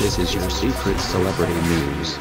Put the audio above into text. This is your secret celebrity news.